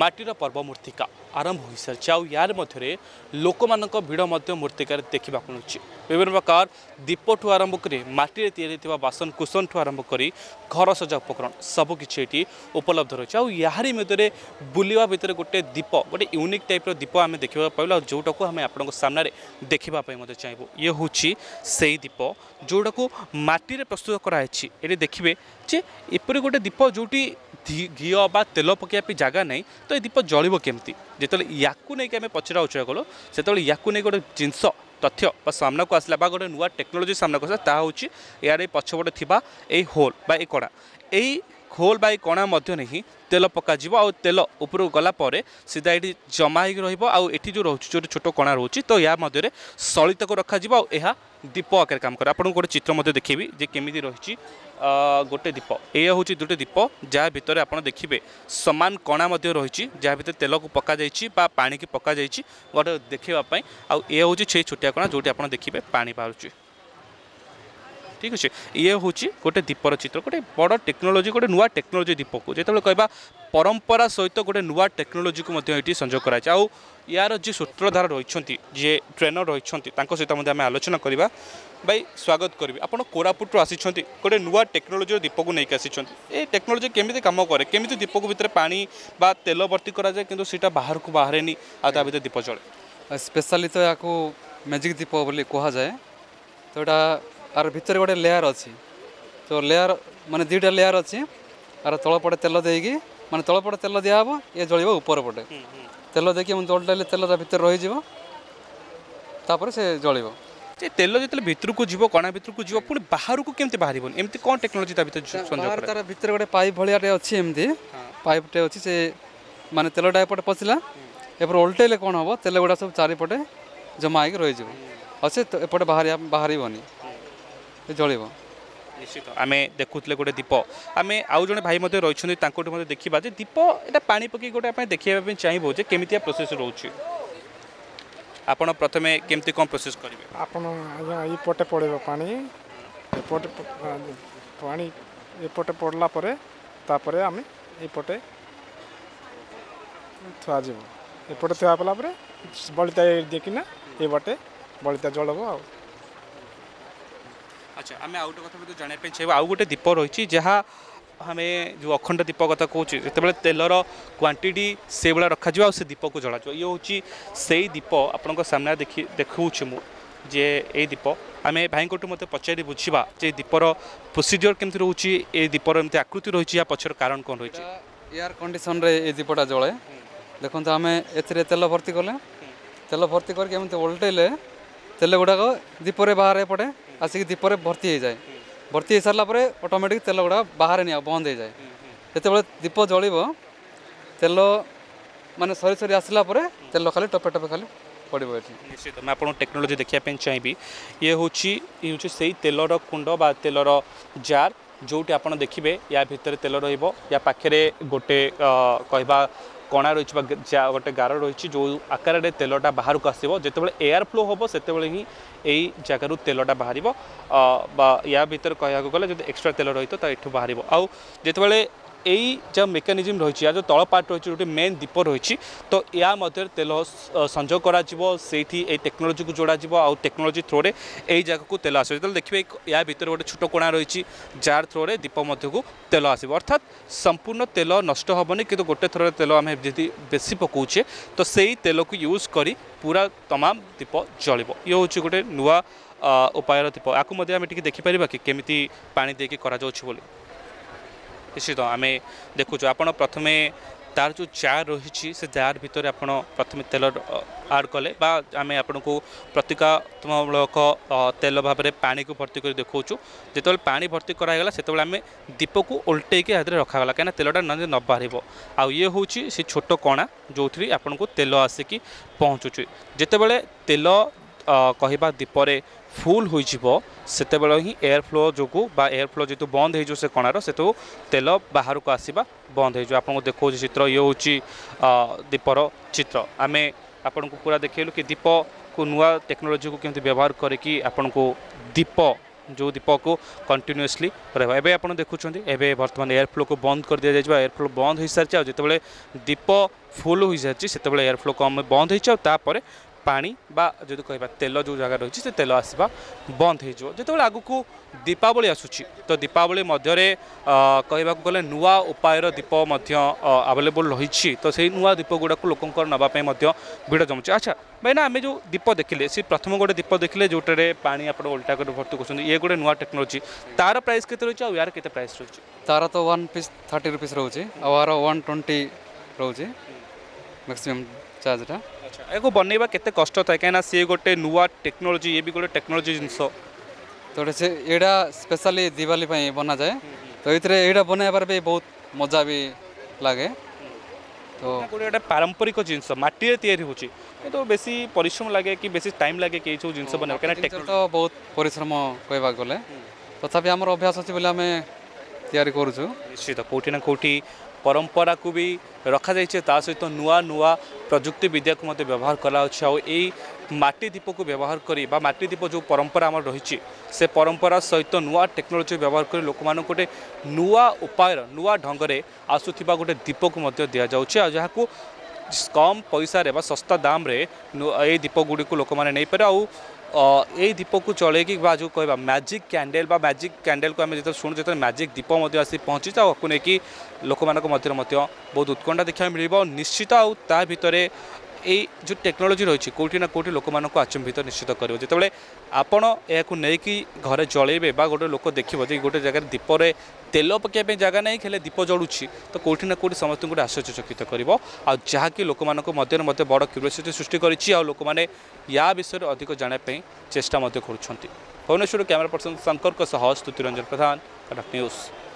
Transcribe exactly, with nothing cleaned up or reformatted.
माटीर पर्व मूर्तिका आरंभ हो सारी। आज यार मध्य लोक मान भिड़ मूर्तिकार देखा मिलूँ। विभिन्न प्रकार दीप ठूँ आरंभ कर माटी या बासन कुसन ठूँ आरंभ कर घर सजा उपकरण सबकिछ ये उपलब्ध रही है। याहरी मध्य बुलवा भितर गोटे दीप गोटे यूनिक टाइप दीप आम देखा पाला जोटा को आम आपन सामने देखापी चाहबू। ये हूँ से दीप जोटा को माटी प्रस्तुत कराई। ये देखिए जे एपरी गोटे दीप जोटी घी बा तेल पकड़ जगह ना, तो ये दीप जल्ब केमती जिते या नहीं पचरा उचरा कल से या गोटे जिनस तथ्य बा सामना को आसला बा गोटे नुआ टेक्नोलोजी सामना को आसा ता होची यार पछपटे थिबा ए होल बा ए कणा एई होल बा ए कणा मध्य नहीं तेल पका जिबो आ तेल ऊपर गला परे सीधा ये जमा हो रहिबो आ एठी जो रहउची जो छोटो कणा रहउची तो या मध्य रे सळित को रखा जिबो आ एहा दीप आकार काम कर। आपन गोटे चित्र मध्य देखिबी जे केमिति रहिची गोटे दीप ए होची दुटे दीप जा भितर आपन देखिबे समान कणा मध्य रहिची जा भितर तेल को पका जाईची बा पानी की पका जाईची गोटे देखिबा पई आ ए होची छे छोटिया कणा जोटी आपन देखिबे पानी बाहरुची। ठीक अच्छे ये हूँ गोटे दीपर चित्र गोटे बड़ टेक्नोलोजी गोटे नुआ टेक्नोलोजी दीप को जो कह परंपरा सहित गोटे नुआ टेक्नोलोजी को संजोग कराई। आउ यार जी सूत्रधार रही जी ट्रेनर रही सहित आम आलोचना करवा भाई स्वागत करी। आप कोरापुट आसी गोटे नुआ टेक्नोलोजी दीप को लेकिन आसी टेक्नोलोजी केमी कम कै केमी दीप को भितर पानी बा तेल भर्ती कराए कि बाहर को बाहर नहीं आता भितर दीप जले स्पेशली तो या मैजिक दीप बोली कहुए तो यहाँ आर भितर गोटे लेयर अच्छी तो लेयर माने दुईटा लेयर अच्छी आर तलपटे तेल देकी माने तलपटे तेल दिहब ये जल्द ऊपर पटे तेल देखिए जल्द तेल भर रही से जल्द तेल जो भितर को जीव कणा भितर को जीव पुणी बाहर को केमती बाहर एमती कौन टेक्नोलोजी तार भितर गोटे पाइप भाया अच्छी एमती पाइपटे अच्छी से माने तेलटा एपटे पशिला एपर ओल्टेले कौन हम तेल गुड़ा सब चारिपटे जमा होकर रही अच्छे एपटे बाहर बाहर जल्द निश्चित आम देखुले गोटे दीप आम आउ जो भाई मत रही देखा दीप एटा पानी पकई गोटे देखा चाहबू जे केमी प्रोसेस रोचे आप प्रथम केमती कौन प्रोसेस करेंगे आपटे पड़े पानी एपटे पानी एपटे पड़लापर तापर आम एपटे थोड़ा एपटे थोड़ा पलापर बलिता देखना ये बाटे बलिता जल्द आ। अच्छा आम आउ गए कथा जानवाई चाहिए आउ गोटे दीप रही जहाँ हमें जो अखंड दीप कथा कहे जिते तेलर क्वांटिटी से भाया रखा जाओ से दीप को जला जाओ। ये हूँ से दीप आपन सामने देखी देखा मु जे ये दीप आम भाई मत पचारि बुझा जे दीपर प्रोसीजर केमती रोचे ये दीपर एमती आकृति रही पछर कारण कौन रही एयर कंडीशन ये दीपटा जले देखो आम ए तेल भर्ती कले तेल भर्ती करके ओल्टेले तेल गुड़ाक दीपर बाहर पड़े आसिक दीपर भर्ती हो जाए भर्ती हो सारापर ऑटोमेटिक तेल गुड़ा बाहर नहीं बंद हो जाए जिते दीप जल्ब तेल माने सरी सरी आसला परे तेल खाली टपे टपे खाली पड़ो ये निश्चित मैं आपको टेक्नोलोजी देखापी चाहिए। ये हूँ ये हूँ से तेलर कुंड बा तेलर जार जोटी आप देखिए या भितर तेल रहा पाखे गोटे कहवा कणा रही गोटे गार रही जो आकार में तेलटा बाहर को आसो जो एयर फ्लो हम से ही जगार तेलटा बाहर या भर कह गले जो एक्सट्रा तेल रही तो यू बाहर आते जो मेकानिजम रही है जो तल पार्ट रही जो मेन दीप रही तो या मध्य तेल संजोग करोलोजी को जोड़ा आ टेक्नोलोजी थ्रो यही जगह को तेल आस देखिए या भर गोटे छोट कणा रही जार थ्रो दीप मध्य को तेल आसो अर्थात संपूर्ण तेल नष्ट हेनी कि गोटे थ्रो तेल आम जी बेसी पकाचे तो से तेल को यूज कर पूरा तमाम दीप जल्ब। ये हूँ गोटे नुआ उपायर दीप या देखिपर कि केमी पाने देकी बोली निश्चित आम देखु आप प्रथमे तार जो जार रही से जार भितर आप प्रथम तेल आड कले आम आपन को प्रतिकात्मक तेल भाव में पानी को भर्ती कर देखा जो पानी भर्ती करागला से आम दीप को ओल्टे रखागला कहीं तेलटा न बाहर आउ ये हूँ से छोट कणा जो आपन को तेल आसिकी पहुँचुची जितेबाला तेल कहवा दीपर फुल हो ही एयर फ्लो जो एयर फ्लो जो बंद हो से कणार से तो तेल बाहर को आसवा बंद हो आपको देखो चित्र। ये हूँ दीपर चित्र आम आपन को पूरा देखलु कि दीप को नुआ टेक्नोलोजी को केमती व्यवहार करके आपन को दीप जो दीप को कंटिन्यूअसली रहा। आप देखुंत एवं बर्तमान एयरफ्लो को बंद कर दि जाए, एयरफ्लो बंद हो सारी आज जिते दीप फुल हो सारी से एयरफ्लो कम बंद होपर पानी बा जो कह तेल जो जगह रही है तेल आसवा बंद हो। जो आगू दीपावली आसूची तो दीपावली मध्य कह गले नुआ उपायर दीप आवेलेबल रही तो से नुआ दीप गुड़ाक लोक नापी भिड़ जमुचे। अच्छा भाई ना आम जो दीप देखिले सी प्रथम गोटे दीप देखिले जोटे पानी आप उल्टा कर भर्ती कर ये गोटे नुआ टेक्नोलोजी तार प्राइस के यार के प्राइस रही तार तो वन पीस थर्टी रुपीज रोचे और वन ट्वेंटी रोचे मैक्सीम चार्जटा। अच्छा यू बनवा केत कष्ट था कहीं सी गोटे नुआ टेक्नोलोजी ये भी गोटे टेक्नोलोजी जिनस तो से यहाँ स्पेशली दिवाली पे बना जाए तो ये बनवाबार भी बहुत मजा भी लगे तो गोटे पारंपरिक जिनस मटी होची तो बेसी परिश्रम लगे कि बेसी टाइम लगे कि सब जिनस बन तो बहुत परिश्रम कह गले तथापि आम अभ्यास अच्छी बोले आम तैयारी करूचु। निश्चित कौटी ना कौटी परंपरा को भी रखा जाए ता सहित तो नुआ नुआ प्रजुक्ति विद्या को मत व्यवहार कराटी दीप को व्यवहार करी बा माटी दीप जो परंपरा आम रही से परंपरा सहित तो नुआ टेक्नोलोजी व्यवहार कर लोक मान गोटे नुआ उपाय नुआ ढंगे आसूबा गोटे दीप को दि जाऊे जहाँ को कम पैसा बा सस्ता दाम रे ये दीप गुड़ी को लोक मैंने नहीं पारे आ ये दीप को चलैकी जो कह मैजिक कैंडल बा मैजिक कैंडल को आम जो शुणु जो मैजिक दीप आस पहुँची तो आपको लेकिन लोक बहुत उत्कंठा देखा मिल। निश्चित आ भर ये जो टेक्नोलोजी रही कौटी ना कौटी लोक मानक आचंभित निश्चित कर जिते आपण या घरे जलैबे गोटे लोक देखो जी गोटे जगह दीपरे तेल पकड़ जगह नहीं खेले दीप जलुची तो कौटी ना कौटी समस्त गोटे आश्चर्यचकित कर जहाँकि लोक मध्य बड़ क्यूरीयोसीटी सृष्टि कर या विषय अधिक जानापी चेषा कर। Bhubaneswar camera person Shankar Stutiranjan Pradhan, Cuttack news.